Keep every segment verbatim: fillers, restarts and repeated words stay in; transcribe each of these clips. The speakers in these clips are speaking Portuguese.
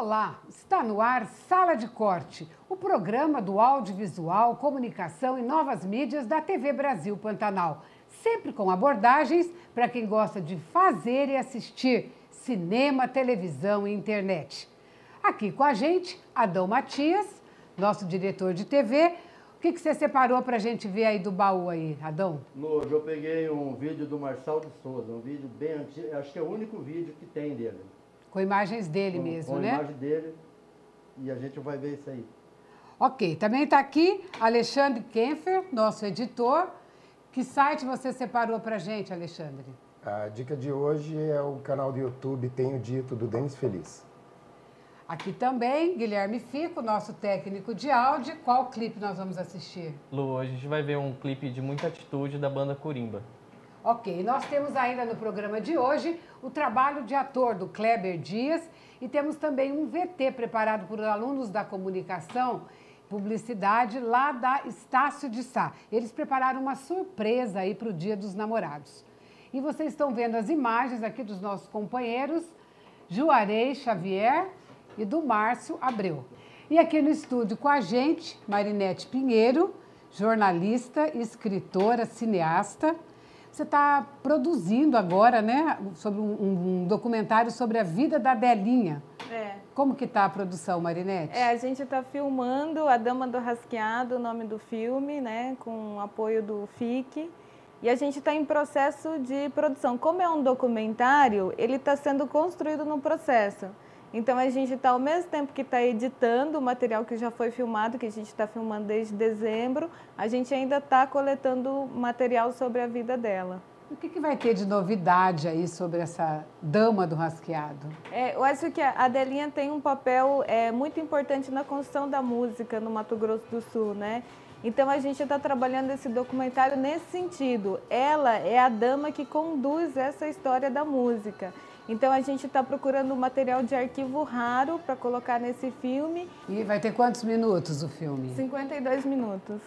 Olá, está no ar Sala de Corte, o programa do audiovisual, comunicação e novas mídias da T V Brasil Pantanal. Sempre com abordagens para quem gosta de fazer e assistir cinema, televisão e internet. Aqui com a gente, Adão Matias, nosso diretor de T V. O que, que você separou para a gente ver aí do baú aí, Adão? Hoje eu peguei um vídeo do Marçal de Souza, um vídeo bem antigo, acho que é o único vídeo que tem dele. Com imagens dele com, mesmo, com né? Com imagem dele, e a gente vai ver isso aí. Ok, também está aqui Alexandre Kempfer, nosso editor. Que site você separou para a gente, Alexandre? A dica de hoje é o canal do YouTube Tenho Dito, do Denis Feliz. Aqui também, Guilherme Fico, nosso técnico de áudio. Qual clipe nós vamos assistir? Lu, hoje a gente vai ver um clipe de muita atitude da banda Curimba. Ok, nós temos ainda no programa de hoje o trabalho de ator do Cleber Dias e temos também um V T preparado por alunos da comunicação e publicidade lá da Estácio de Sá. Eles prepararam uma surpresa aí para o Dia dos Namorados. E vocês estão vendo as imagens aqui dos nossos companheiros Juarez Xavier e do Márcio Abreu. E aqui no estúdio com a gente, Marinete Pinheiro, jornalista, escritora, cineasta. Você está produzindo agora, né, sobre um, um documentário sobre a vida da Delinha. É. Como que está a produção, Marinete? É, a gente está filmando A Dama do Rasqueado, o nome do filme, né, com o apoio do F I C. E a gente está em processo de produção. Como é um documentário, ele está sendo construído no processo. Então, a gente está, ao mesmo tempo que está editando o material que já foi filmado, que a gente está filmando desde dezembro, a gente ainda está coletando material sobre a vida dela. O que, que vai ter de novidade aí sobre essa dama do rasqueado? É, eu acho que a Delinha tem um papel é, muito importante na construção da música no Mato Grosso do Sul, né? Então, a gente está trabalhando esse documentário nesse sentido. Ela é a dama que conduz essa história da música. Então, a gente está procurando um material de arquivo raro para colocar nesse filme. E vai ter quantos minutos o filme? cinquenta e dois minutos.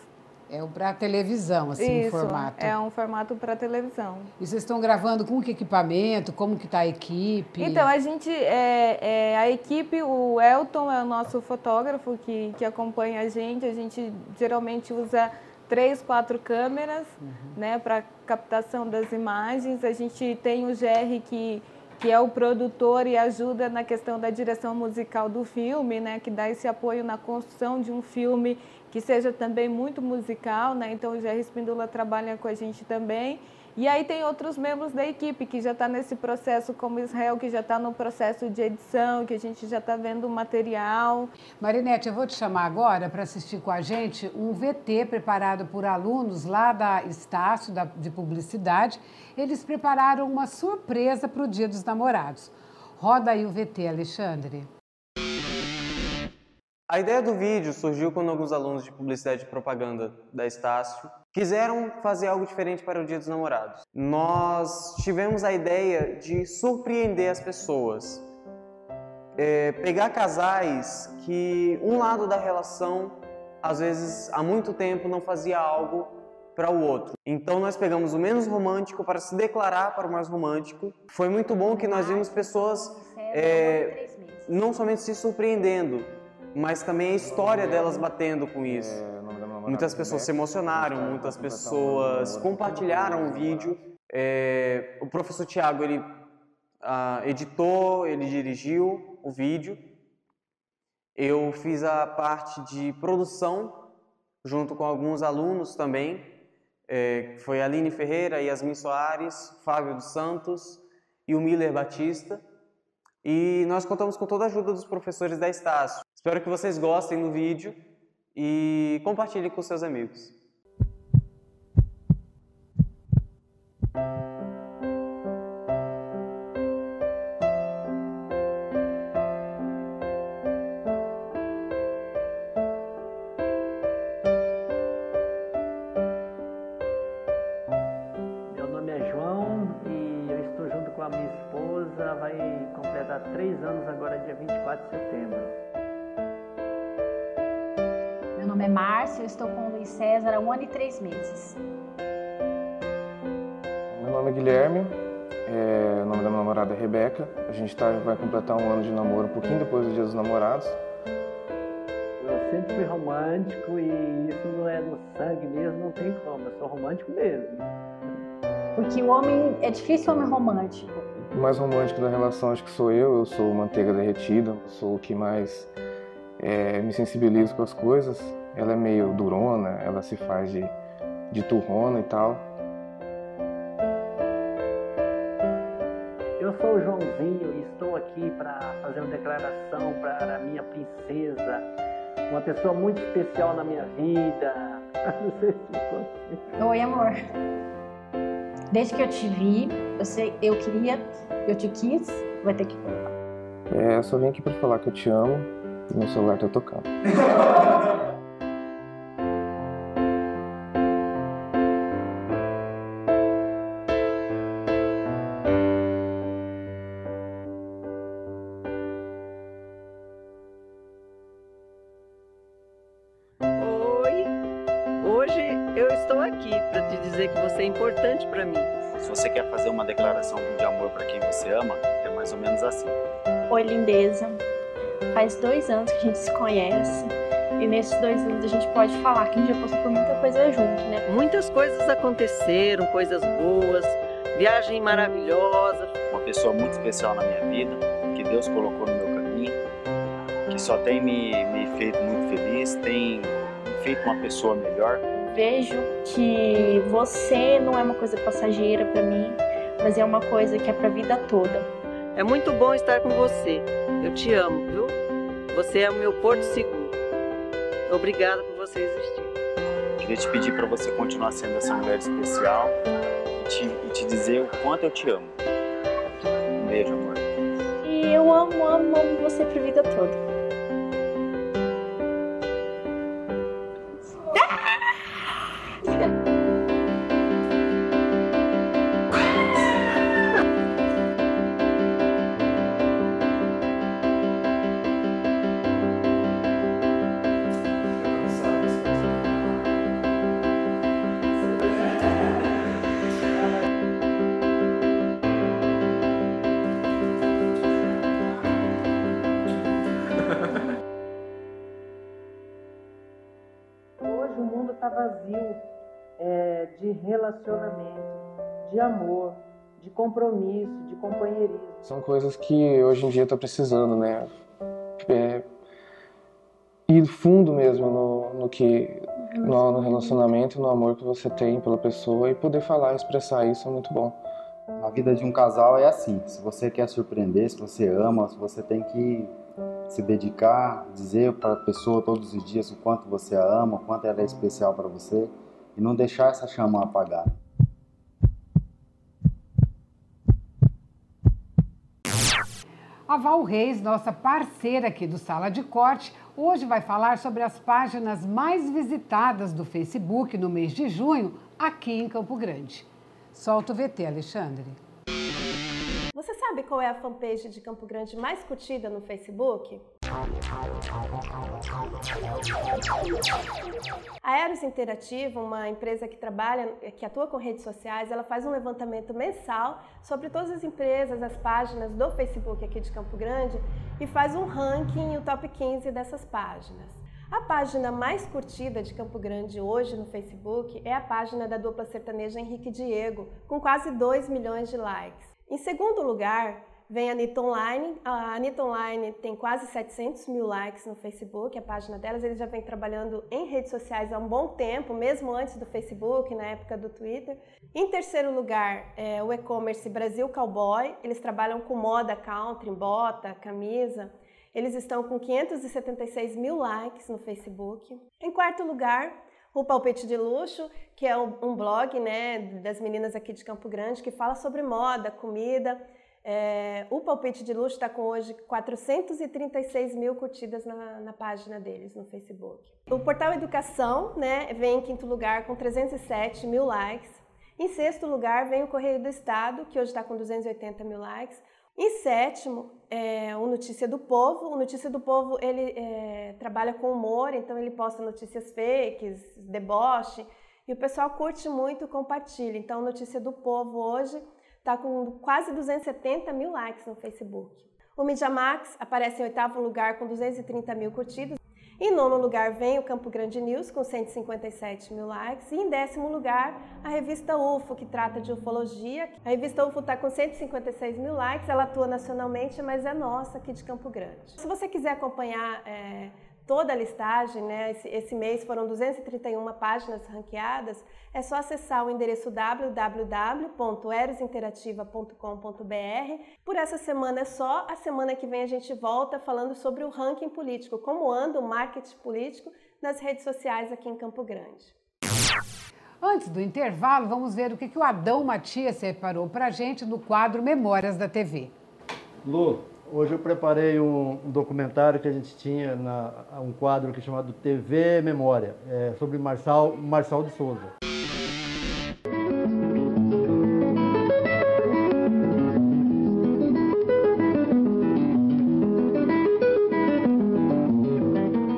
É um para televisão, assim, Isso, o formato. é um formato para televisão. E vocês estão gravando com que equipamento? Como que está a equipe? Então, a gente, é, é, a equipe, o Elton é o nosso fotógrafo que, que acompanha a gente. A gente geralmente usa três, quatro câmeras, uhum, né, para captação das imagens. A gente tem o Jerry que... que é o produtor e ajuda na questão da direção musical do filme, né? Que dá esse apoio na construção de um filme que seja também muito musical, né? Então o Jair Espindula trabalha com a gente também. E aí tem outros membros da equipe que já está nesse processo, como Israel, que já está no processo de edição, que a gente já está vendo o material. Marinete, eu vou te chamar agora para assistir com a gente um V T preparado por alunos lá da Estácio, da, de publicidade. Eles prepararam uma surpresa para o Dia dos Namorados. Roda aí o V T, Alexandre. A ideia do vídeo surgiu quando alguns alunos de publicidade e propaganda da Estácio quiseram fazer algo diferente para o Dia dos Namorados. Nós tivemos a ideia de surpreender as pessoas, é, pegar casais que um lado da relação, às vezes, há muito tempo não fazia algo para o outro. Então nós pegamos o menos romântico para se declarar para o mais romântico. Foi muito bom que nós vimos pessoas é, não somente se surpreendendo, mas também a história delas batendo com isso. Muitas pessoas se emocionaram, muitas pessoas compartilharam o vídeo. É, o professor Thiago, ele ah, editou, ele dirigiu o vídeo. Eu fiz a parte de produção, junto com alguns alunos também. É, foi Aline Ferreira, Yasmin Soares, Fábio dos Santos e o Miller Batista. E nós contamos com toda a ajuda dos professores da Estácio. Espero que vocês gostem do vídeo e compartilhem com seus amigos. Meu nome é João e eu estou junto com a minha esposa. Vai completar três anos agora, dia vinte e quatro de setembro. Meu nome é Márcio, eu estou com o Luiz César há um ano e três meses. Meu nome é Guilherme, É, o nome da minha namorada é Rebeca. A gente tá, vai completar um ano de namoro um pouquinho depois do Dia dos Namorados. Eu sempre fui romântico e isso não é no sangue mesmo, não tem como. Eu sou romântico mesmo. Porque o homem... é difícil o homem romântico. O mais romântico da relação acho que sou eu. Eu sou manteiga derretida, sou o que mais é, me sensibilizo com as coisas. Ela é meio durona, ela se faz de, de turrona e tal. Eu sou o Joãozinho e estou aqui para fazer uma declaração para a minha princesa, uma pessoa muito especial na minha vida. Não sei se você... Oi, amor. Desde que eu te vi, eu sei, eu queria, eu te quis, vai ter que provar. É, eu só vim aqui para falar que eu te amo e meu celular tá tocando. Lindeza, faz dois anos que a gente se conhece e nesses dois anos a gente pode falar que a gente já passou por muita coisa junto, né? Muitas coisas aconteceram, coisas boas, viagem maravilhosa. Uma pessoa muito especial na minha vida, que Deus colocou no meu caminho, que só tem me, me feito muito feliz, tem feito uma pessoa melhor. Vejo que você não é uma coisa passageira para mim, mas é uma coisa que é para a vida toda. É muito bom estar com você. Eu te amo, viu? Você é o meu porto seguro. Obrigada por você existir. Queria te pedir para você continuar sendo essa mulher especial e te, e te dizer o quanto eu te amo. Um beijo, amor. E eu amo, amo, amo você pra vida toda. Ah! Relacionamento, de amor, de compromisso, de companheirismo. São coisas que hoje em dia tá precisando, né? É, ir fundo mesmo no, no que no, no relacionamento, no amor que você tem pela pessoa e poder falar, expressar isso é muito bom. A vida de um casal é assim. Se você quer surpreender, se você ama, se você tem que se dedicar, dizer para a pessoa todos os dias o quanto você a ama, o quanto ela é especial para você. E não deixar essa chama apagar. A Val Reis, nossa parceira aqui do Sala de Corte, hoje vai falar sobre as páginas mais visitadas do Facebook no mês de junho, aqui em Campo Grande. Solta o V T, Alexandre. Você sabe qual é a fanpage de Campo Grande mais curtida no Facebook? A Eros Interativo, uma empresa que trabalha, que atua com redes sociais, ela faz um levantamento mensal sobre todas as empresas, as páginas do Facebook aqui de Campo Grande e faz um ranking, o top quinze dessas páginas. A página mais curtida de Campo Grande hoje no Facebook é a página da dupla sertaneja Henrique e Diego, com quase dois milhões de likes. Em segundo lugar, vem a Anitta Online. A Anitta Online tem quase setecentos mil likes no Facebook, a página delas. Eles já vem trabalhando em redes sociais há um bom tempo, mesmo antes do Facebook, na época do Twitter. Em terceiro lugar, é o e-commerce Brasil Cowboy. Eles trabalham com moda country, bota, camisa. Eles estão com quinhentos e setenta e seis mil likes no Facebook. Em quarto lugar, o Palpite de Luxo, que é um blog, né, das meninas aqui de Campo Grande, que fala sobre moda, comida. É, o Palpite de Luxo está com hoje quatrocentos e trinta e seis mil curtidas na, na página deles no Facebook. O Portal Educação, né, vem em quinto lugar com trezentos e sete mil likes. Em sexto lugar vem o Correio do Estado, que hoje está com duzentos e oitenta mil likes. Em sétimo, é, o Notícia do Povo. O Notícia do Povo ele é, trabalha com humor, então ele posta notícias fakes, deboche, e o pessoal curte muito e compartilha. Então, Notícia do Povo hoje está com quase duzentos e setenta mil likes no Facebook. O MediaMax aparece em oitavo lugar com duzentos e trinta mil curtidas. Em nono lugar vem o Campo Grande News, com cento e cinquenta e sete mil likes. E em décimo lugar, a revista U F O, que trata de ufologia. A revista U F O está com cento e cinquenta e seis mil likes, ela atua nacionalmente, mas é nossa aqui de Campo Grande. Se você quiser acompanhar é, toda a listagem, né, esse, esse mês foram duzentas e trinta e uma páginas ranqueadas, é só acessar o endereço w w w ponto eros interativa ponto com ponto b r. Por essa semana é só, a semana que vem a gente volta falando sobre o ranking político, como anda o marketing político nas redes sociais aqui em Campo Grande. Antes do intervalo, vamos ver o que, que o Adão Matias separou para a gente no quadro Memórias da T V. Lu, hoje eu preparei um documentário que a gente tinha, na, um quadro que é chamado T V Memória, é, sobre Marçal, Marçal de Souza.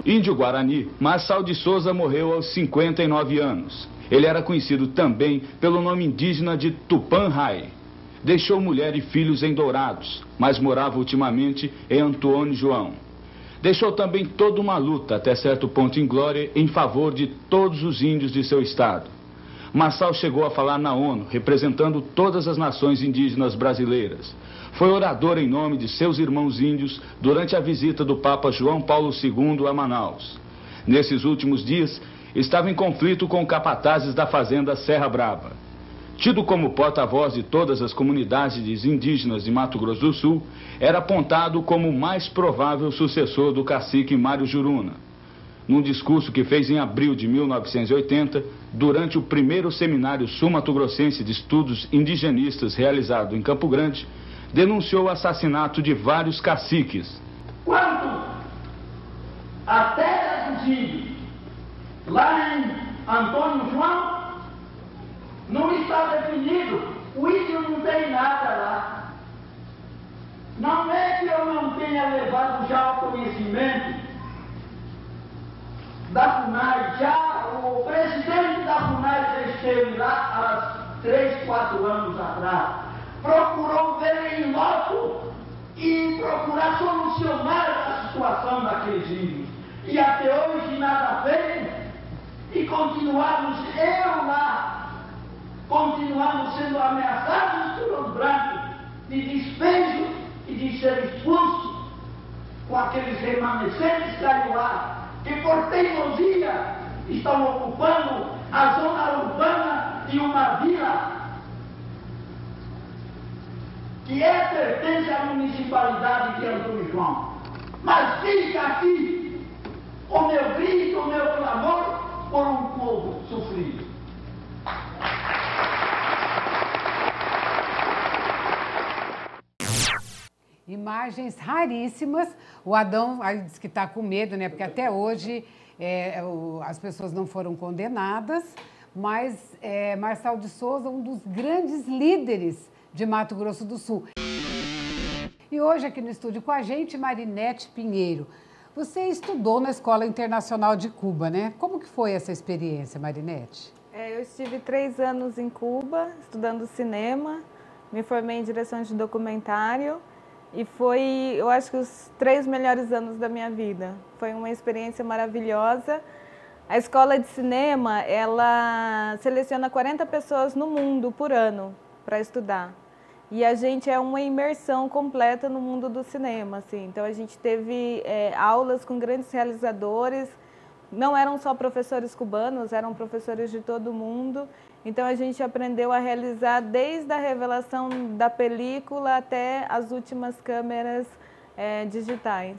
Índio Guarani, Marçal de Souza morreu aos cinquenta e nove anos. Ele era conhecido também pelo nome indígena de Tupã-Rai. Deixou mulher e filhos em Dourados, mas morava ultimamente em Antônio João. Deixou também toda uma luta, até certo ponto inglória, em favor de todos os índios de seu estado. Marçal chegou a falar na ONU, representando todas as nações indígenas brasileiras. Foi orador em nome de seus irmãos índios durante a visita do Papa João Paulo segundo a Manaus. Nesses últimos dias, estava em conflito com capatazes da fazenda Serra Brava. Tido como porta-voz de todas as comunidades indígenas de Mato Grosso do Sul, era apontado como o mais provável sucessor do cacique Mário Juruna. Num discurso que fez em abril de mil novecentos e oitenta, durante o primeiro seminário sul-mato-grossense de estudos indigenistas realizado em Campo Grande, denunciou o assassinato de vários caciques. Quanto à terra dos índios, lá em Antônio João, não está definido, o índio não tem nada lá. Não é que eu não tenha levado já o conhecimento da FUNAI, já o presidente da FUNAI já esteve lá há três, quatro anos atrás, procurou ver em loco e procurar solucionar a situação daqueles índios. E até hoje nada fez e continuamos eu lá, continuamos sendo ameaçados pelos brancos de despejo e de ser expulso com aqueles remanescentes caiuá que por teimosia estão ocupando a zona urbana de uma vila que é pertence à municipalidade de Antônio João. Mas fica aqui o meu grito, o meu clamor por um povo sofrido. Imagens raríssimas. O Adão diz que está com medo, né? Porque até hoje é, o, as pessoas não foram condenadas, mas é, Marçal de Souza, um dos grandes líderes de Mato Grosso do Sul. E hoje aqui no estúdio com a gente, Marinete Pinheiro. Você estudou na Escola Internacional de Cuba, né? Como que foi essa experiência, Marinete? É, eu estive três anos em Cuba, estudando cinema, me formei em direção de documentário. E foi, eu acho que os três melhores anos da minha vida. Foi uma experiência maravilhosa. A escola de cinema, ela seleciona quarenta pessoas no mundo por ano para estudar. E a gente é uma imersão completa no mundo do cinema, assim. Então a gente teve é, aulas com grandes realizadores. Não eram só professores cubanos, eram professores de todo mundo. Então a gente aprendeu a realizar desde a revelação da película até as últimas câmeras é, digitais.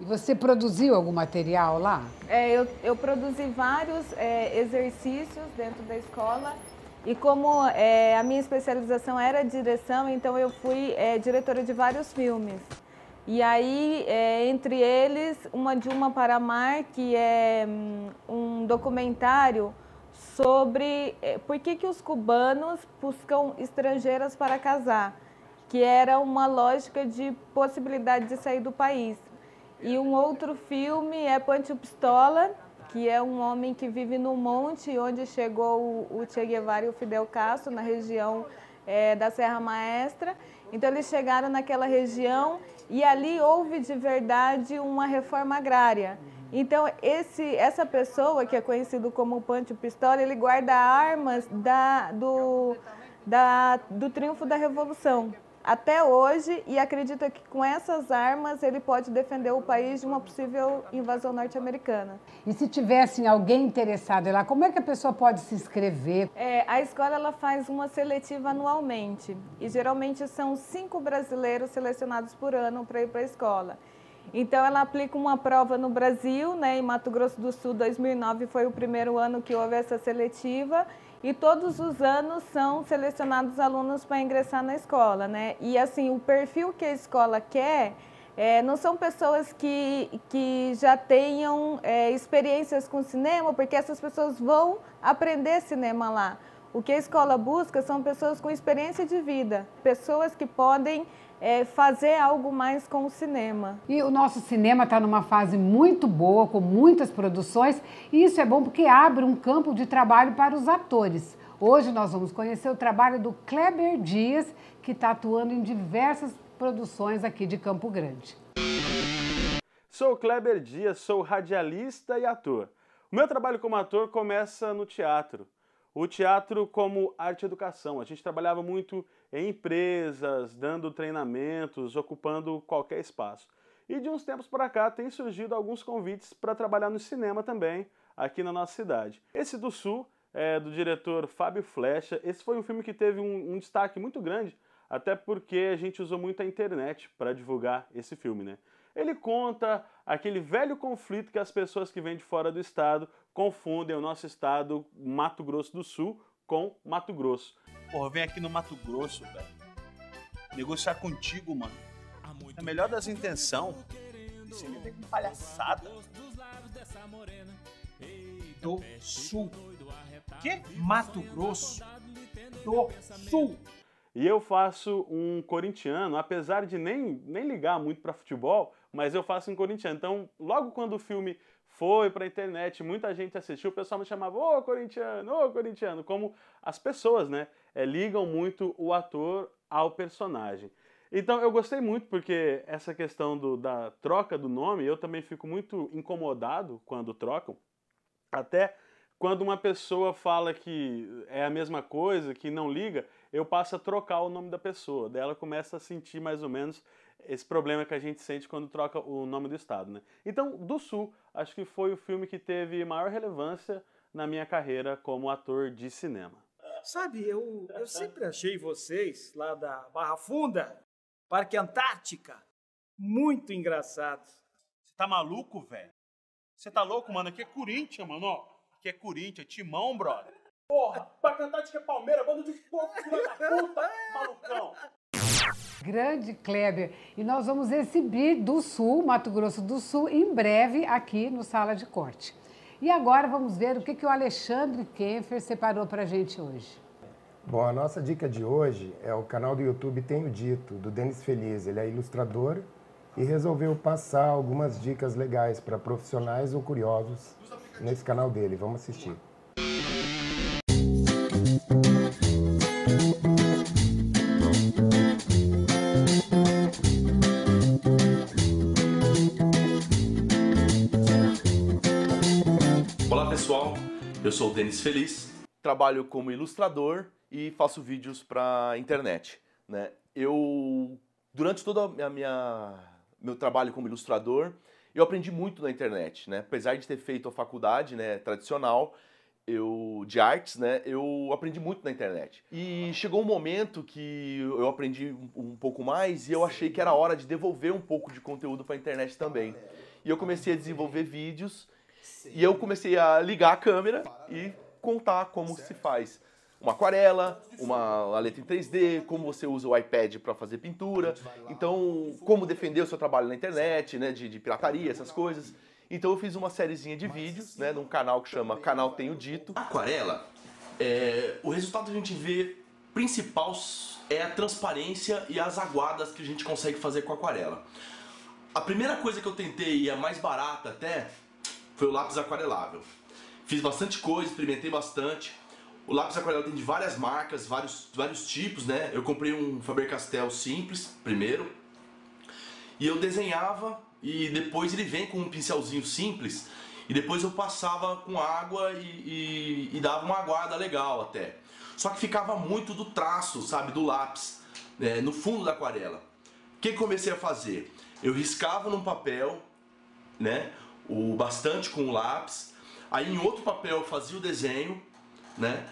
E você produziu algum material lá? É, eu, eu produzi vários é, exercícios dentro da escola e como é, a minha especialização era direção, então eu fui é, diretora de vários filmes. E aí, é, entre eles, uma de uma para mar, que é um documentário sobre por que que os cubanos buscam estrangeiras para casar, que era uma lógica de possibilidade de sair do país. E um outro filme é Pancho Pistola, que é um homem que vive no monte onde chegou o Che Guevara e o Fidel Castro, na região é, da Serra Maestra. Então eles chegaram naquela região e ali houve de verdade uma reforma agrária. Então esse, essa pessoa, que é conhecido como Pancho Pistola, ele guarda armas da, do, da, do triunfo da Revolução até hoje, e acredita que com essas armas ele pode defender o país de uma possível invasão norte-americana. E se tivesse alguém interessado lá, como é que a pessoa pode se inscrever? É, a escola ela faz uma seletiva anualmente, e geralmente são cinco brasileiros selecionados por ano para ir para a escola. Então ela aplica uma prova no Brasil, né, em Mato Grosso do Sul, dois mil e nove foi o primeiro ano que houve essa seletiva, e todos os anos são selecionados alunos para ingressar na escola, né? E assim, o perfil que a escola quer é, não são pessoas que, que já tenham é, experiências com cinema, porque essas pessoas vão aprender cinema lá. O que a escola busca são pessoas com experiência de vida, pessoas que podem é, fazer algo mais com o cinema. E o nosso cinema está numa fase muito boa, com muitas produções, e isso é bom porque abre um campo de trabalho para os atores. Hoje nós vamos conhecer o trabalho do Cleber Dias, que está atuando em diversas produções aqui de Campo Grande. Sou o Cleber Dias, sou radialista e ator. O meu trabalho como ator começa no teatro. O teatro como arte e educação. A gente trabalhava muito em empresas, dando treinamentos, ocupando qualquer espaço. E de uns tempos para cá tem surgido alguns convites para trabalhar no cinema também, aqui na nossa cidade. Esse Do Sul é do diretor Fábio Flecha. Esse foi um filme que teve um, um destaque muito grande, até porque a gente usou muito a internet para divulgar esse filme, né? Ele conta aquele velho conflito que as pessoas que vêm de fora do estado confundem o nosso estado, Mato Grosso do Sul, com Mato Grosso. Porra, vem aqui no Mato Grosso, velho. Negociar contigo, mano. A melhor das intenções. Você me vem com palhaçada. Do Sul. Que? Mato Grosso. Do Sul. E eu faço um corintiano, apesar de nem, nem ligar muito para futebol, mas eu faço um corintiano. Então, logo quando o filme foi para a internet, muita gente assistiu, o pessoal me chamava, ô corintiano, ô corintiano, como as pessoas, né, é, ligam muito o ator ao personagem. Então, eu gostei muito, porque essa questão do, da troca do nome, eu também fico muito incomodado quando trocam, até quando uma pessoa fala que é a mesma coisa, que não liga, eu passo a trocar o nome da pessoa. Daí ela começa a sentir mais ou menos esse problema que a gente sente quando troca o nome do estado, né? Então, Do Sul, acho que foi o filme que teve maior relevância na minha carreira como ator de cinema. Sabe, eu, eu sempre achei vocês, lá da Barra Funda, Parque Antártica, muito engraçados. Você tá maluco, velho? Você tá louco, mano? Aqui é Corinthians, mano, ó. Que é Corinthians, Timão, brother. Porra, pra cantar de que é Palmeiras, bando de porco, filho da puta, malucão. Grande Cleber. E nós vamos exibir Do Sul, Mato Grosso do Sul, em breve aqui no Sala de Corte. E agora vamos ver o que, que o Alexandre Kempfer separou pra gente hoje. Bom, a nossa dica de hoje é o canal do YouTube Tenho Dito, do Denis Feliz. Ele é ilustrador e resolveu passar algumas dicas legais para profissionais ou curiosos nesse canal dele. Vamos assistir. Olá pessoal, eu sou o Denis Feliz, trabalho como ilustrador e faço vídeos para internet, né? Eu, durante toda a minha, minha meu trabalho como ilustrador, eu aprendi muito na internet, né? Apesar de ter feito a faculdade, né, tradicional, eu, de artes, né, eu aprendi muito na internet. E chegou um momento que eu aprendi um, um pouco mais e eu achei que era hora de devolver um pouco de conteúdo para a internet também. E eu comecei a desenvolver vídeos e eu comecei a ligar a câmera e contar como se faz uma aquarela, uma letra em três D, como você usa o iPad para fazer pintura, então como defender o seu trabalho na internet, né, de, de pirataria, essas coisas. Então eu fiz uma sériezinha de vídeos, né, num canal que chama Canal Tenho Dito. A aquarela, é, o resultado que a gente vê principal é a transparência e as aguadas que a gente consegue fazer com a aquarela. A primeira coisa que eu tentei, e a mais barata até, foi o lápis aquarelável. Fiz bastante coisa, experimentei bastante. O lápis aquarela tem de várias marcas, vários, vários tipos, né? Eu comprei um Faber-Castell simples, primeiro. E eu desenhava e depois ele vem com um pincelzinho simples. E depois eu passava com água e, e, e dava uma aguada legal até. Só que ficava muito do traço, sabe? Do lápis, né? No fundo da aquarela. O que eu comecei a fazer? Eu riscava num papel, né? O bastante com o lápis. Aí em outro papel eu fazia o desenho, né?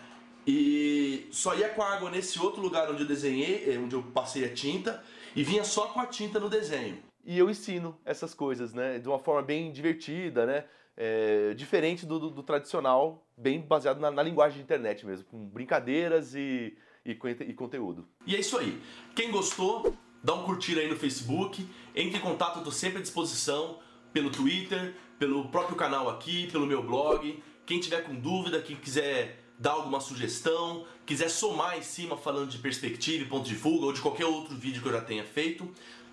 E só ia com a água nesse outro lugar onde eu desenhei, onde eu passei a tinta, e vinha só com a tinta no desenho. E eu ensino essas coisas, né? De uma forma bem divertida, né? É, diferente do, do, do tradicional, bem baseado na, na linguagem de internet mesmo, com brincadeiras e, e, e conteúdo. E é isso aí. Quem gostou, dá um curtir aí no Facebook, entre em contato, eu tô sempre à disposição, pelo Twitter, pelo próprio canal aqui, pelo meu blog. Quem tiver com dúvida, quem quiser dar alguma sugestão, quiser somar em cima falando de perspectiva e ponto de fuga ou de qualquer outro vídeo que eu já tenha feito,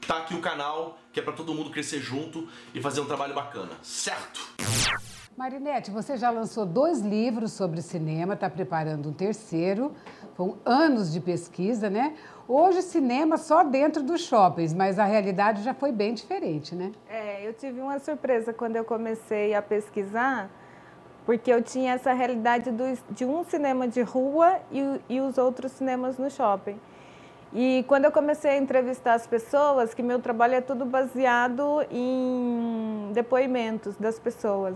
tá aqui o canal, que é pra todo mundo crescer junto e fazer um trabalho bacana, certo? Marinete, você já lançou dois livros sobre cinema, tá preparando um terceiro, foram anos de pesquisa, né? Hoje cinema só dentro dos shoppings, mas a realidade já foi bem diferente, né? É, eu tive uma surpresa quando eu comecei a pesquisar, porque eu tinha essa realidade do, de um cinema de rua e, e os outros cinemas no shopping. E quando eu comecei a entrevistar as pessoas, que meu trabalho é tudo baseado em depoimentos das pessoas,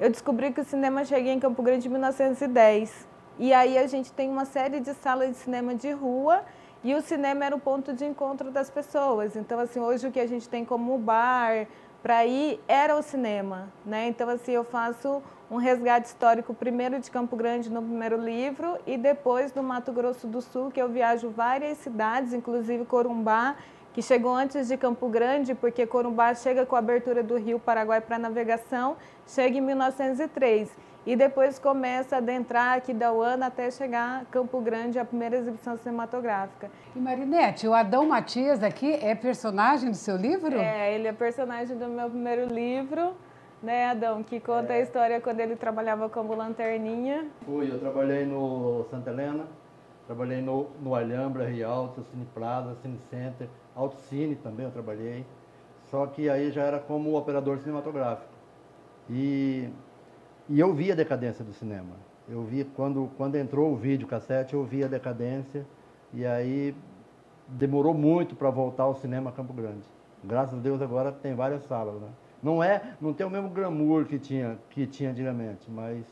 eu descobri que o cinema chega em Campo Grande em mil novecentos e dez. E aí a gente tem uma série de salas de cinema de rua e o cinema era o ponto de encontro das pessoas. Então, assim, hoje o que a gente tem como bar para ir era o cinema, né? Então, assim, eu faço um resgate histórico primeiro de Campo Grande no primeiro livro e depois do Mato Grosso do Sul, que eu viajo várias cidades, inclusive Corumbá, que chegou antes de Campo Grande, porque Corumbá chega com a abertura do Rio Paraguai para navegação, chega em mil novecentos e três e depois começa a adentrar aqui da Uana até chegar a Campo Grande, a primeira exibição cinematográfica. E Marinete, o Adão Matias aqui é personagem do seu livro? É, ele é personagem do meu primeiro livro. Né, Adão, que conta é. a história quando ele trabalhava como lanterninha. Fui, eu trabalhei no Santa Helena, trabalhei no, no Alhambra, Rialto, Cine Plaza, Cine Center, Autocine também eu trabalhei, só que aí já era como operador cinematográfico. E, e eu vi a decadência do cinema. Eu vi, quando, quando entrou o vídeo cassete, eu vi a decadência e aí demorou muito para voltar ao cinema a Campo Grande. Graças a Deus agora tem várias salas, né? Não, é, não tem o mesmo glamour que tinha, que tinha antigamente, mas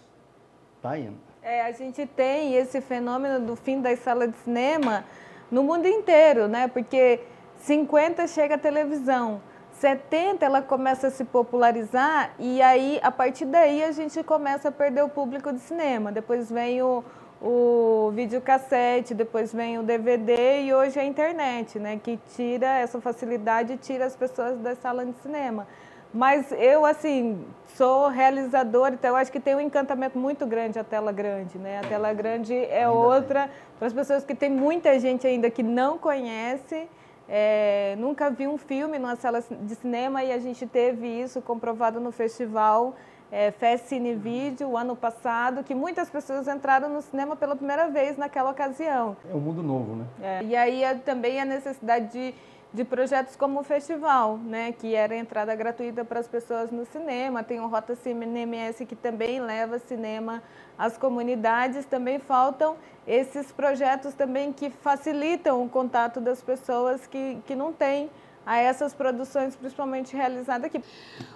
tá indo. É, a gente tem esse fenômeno do fim das salas de cinema no mundo inteiro, né? Porque cinquenta chega a televisão, setenta ela começa a se popularizar e aí, a partir daí, a gente começa a perder o público de cinema. Depois vem o, o videocassete, depois vem o D V D e hoje a internet, né? Que tira essa facilidade e tira as pessoas das salas de cinema. Mas eu, assim, sou realizadora, então eu acho que tem um encantamento muito grande a tela grande, né? A tela grande é outra, para as pessoas que tem muita gente ainda que não conhece, é, nunca viu um filme numa sala de cinema e a gente teve isso comprovado no festival é, Fest Cine Vídeo, o ano passado, que muitas pessoas entraram no cinema pela primeira vez naquela ocasião. É um mundo novo, né? É. E aí é, também a necessidade de... de projetos como o festival, né, que era entrada gratuita para as pessoas no cinema. Tem o Rota C M S que também leva cinema às comunidades. Também faltam esses projetos também que facilitam o contato das pessoas que, que não têm a essas produções, principalmente realizadas aqui.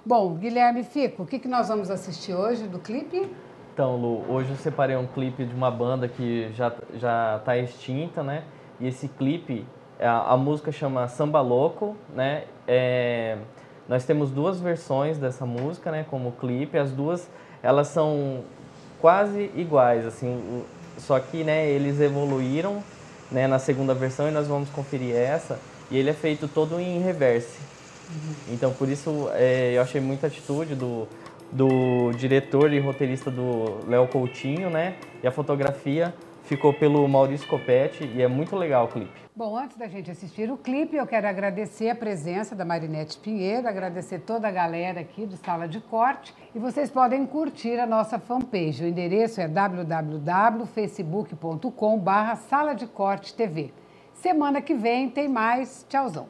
Bom, Guilherme Fico, o que, que nós vamos assistir hoje do clipe? Então, Lu, hoje eu separei um clipe de uma banda que já já está extinta, né? E esse clipe... A, a música chama Samba Louco, né? É, nós temos duas versões dessa música, né? Como clipe, as duas elas são quase iguais, assim. Só que, né? Eles evoluíram, né? Na segunda versão e nós vamos conferir essa. E ele é feito todo em reverse. Uhum. Então, por isso é, eu achei muita atitude do do diretor e roteirista do Léo Coutinho, né? E a fotografia Ficou pelo Maurício Coppetti e é muito legal o clipe. Bom, antes da gente assistir o clipe, eu quero agradecer a presença da Marinete Pinheiro, agradecer toda a galera aqui do Sala de Corte. E vocês podem curtir a nossa fanpage. O endereço é w w w ponto facebook ponto com barra sala de corte tv. Semana que vem tem mais. Tchauzão!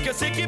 Que eu sei que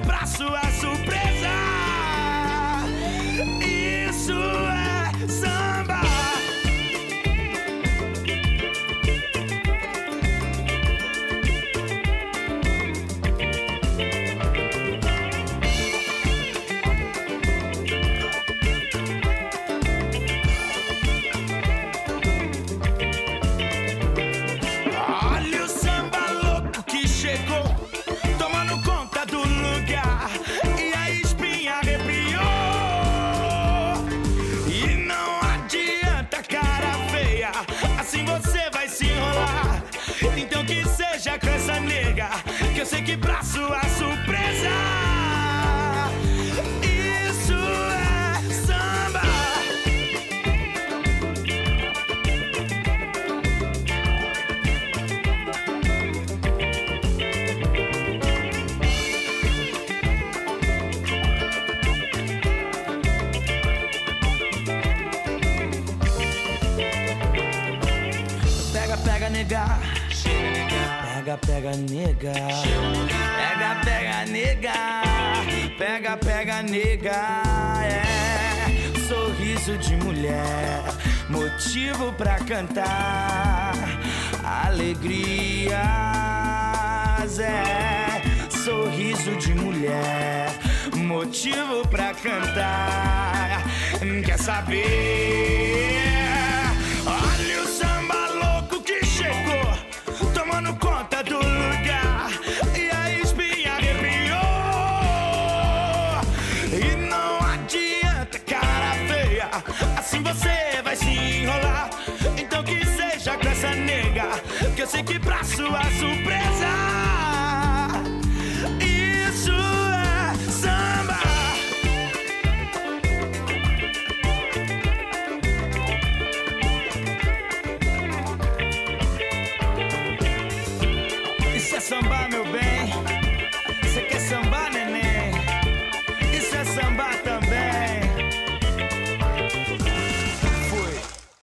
pra sua surpresa